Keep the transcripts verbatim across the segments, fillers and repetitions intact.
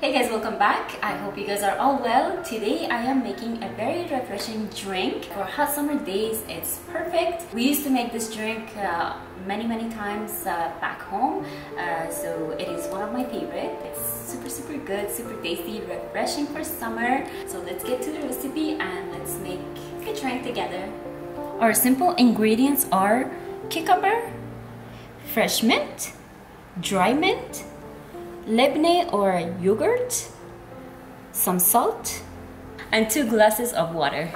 Hey guys, welcome back. I hope you guys are all well. Today I am making a very refreshing drink for hot summer days. It's perfect. We used to make this drink uh, many many times uh, back home, uh, so it is one of my favorite. It's super super good, super tasty, refreshing for summer. So let's get to the recipe and let's make a drink together. Our simple ingredients are cucumber, fresh mint, dry mint, Labneh or yogurt, some salt, and two glasses of water.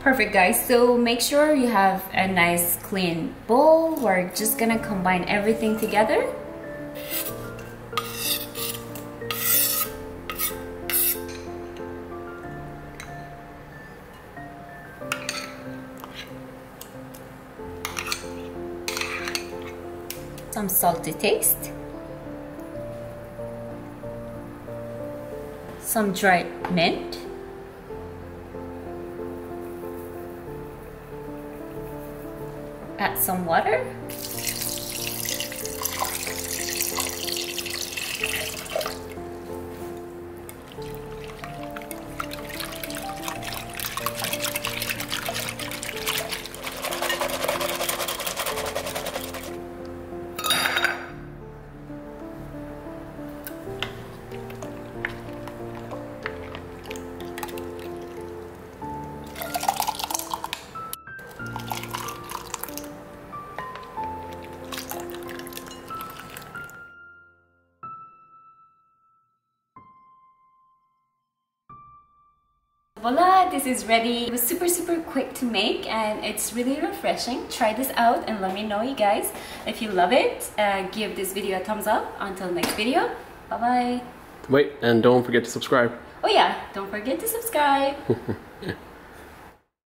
Perfect guys, so make sure you have a nice clean bowl. We're just gonna combine everything together. Some salt to taste, some dried mint, add some water, voila, this is ready. It was super super quick to make and it's really refreshing. Try this out and let me know you guys if you love it. Uh, give this video a thumbs up. Until next video, bye bye. Wait, and don't forget to subscribe. Oh yeah, don't forget to subscribe.